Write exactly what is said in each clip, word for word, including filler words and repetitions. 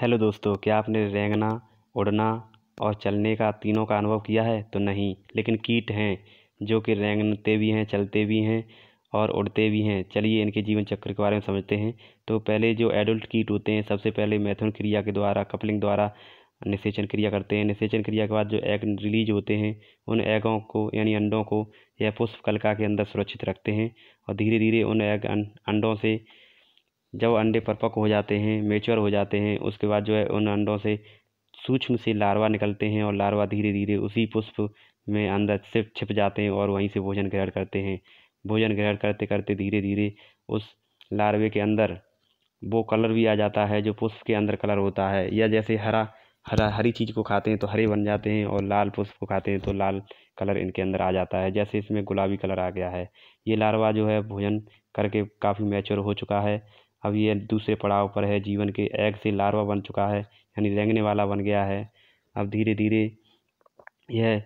Hello दोस्तों, क्या आपने रेंगना, उड़ना और चलने का तीनों का अनुभव किया है? तो नहीं, लेकिन कीट हैं जो कि रेंगते भी हैं, चलते भी हैं और उड़ते भी हैं। चलिए इनके जीवन चक्र के बारे में समझते हैं। तो पहले जो एडल्ट कीट होते हैं, सबसे पहले मैथुन क्रिया के द्वारा, कपलिंग द्वारा निषेचन क्रिया करते हैं। निषेचन क्रिया के बाद जो एग रिलीज होते हैं, उन एगों को यानी अंडों को यह पुष्प कलिका के अंदर सुरक्षित रखते हैं और धीरे धीरे उन एग अंडों से, जब अंडे परिपक्व हो जाते हैं, मेच्योर हो जाते हैं, उसके बाद जो है उन अंडों से सूक्ष्म से लार्वा निकलते हैं और लार्वा धीरे धीरे उसी पुष्प में अंदर से छिप जाते हैं और वहीं से भोजन ग्रहण करते हैं। भोजन ग्रहण करते करते धीरे धीरे उस लार्वे के अंदर वो कलर भी आ जाता है जो पुष्प के अंदर कलर होता है, या जैसे हरा हरा हरी चीज़ को खाते हैं तो हरे बन जाते हैं और लाल पुष्प को खाते हैं तो लाल कलर इनके अंदर आ जाता है, जैसे इसमें गुलाबी कलर आ गया है। ये लार्वा जो है भोजन करके काफ़ी मैच्योर हो चुका है। अब ये दूसरे पड़ाव पर है जीवन के, एग से लार्वा बन चुका है यानी रेंगने वाला बन गया है। अब धीरे धीरे यह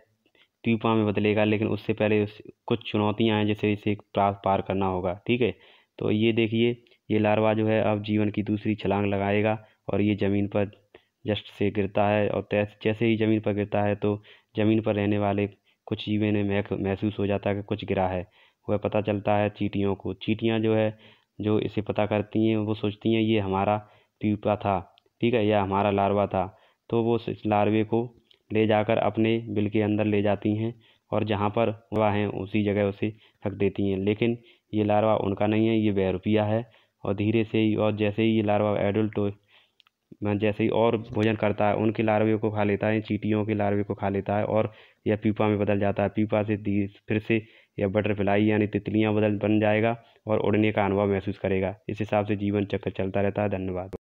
प्यूपा में बदलेगा, लेकिन उससे पहले उस कुछ चुनौतियां हैं जिसे इसे पार करना होगा। ठीक है, तो ये देखिए, ये लार्वा जो है अब जीवन की दूसरी छलांग लगाएगा और ये ज़मीन पर जस्ट से गिरता है और जैसे ही ज़मीन पर गिरता है तो ज़मीन पर रहने वाले कुछ जीवों ने महसूस हो जाता है कि कुछ गिरा है। वह पता चलता है चींटियों को। चींटियाँ जो है जो इसे पता करती हैं, वो सोचती हैं ये हमारा प्यूपा था, ठीक है, या हमारा लार्वा था। तो वो इस लार्वे को ले जाकर अपने बिल के अंदर ले जाती हैं और जहाँ पर वह हैं उसी जगह उसे रख देती हैं। लेकिन ये लार्वा उनका नहीं है, ये बैरुपिया है। और धीरे से ही, और जैसे ही ये लार्वा एडल्ट हो, जैसे ही और भोजन करता है, उनके लार्वे को खा लेता है, चींटियों के लार्वे को खा लेता है और यह प्यूपा में बदल जाता है। प्यूपा से धीरे फिर से या बटरफ्लाई यानी तितलियां बदल बन जाएगा और उड़ने का अनुभव महसूस करेगा। इस हिसाब से जीवन चक्र चलता रहता है। धन्यवाद।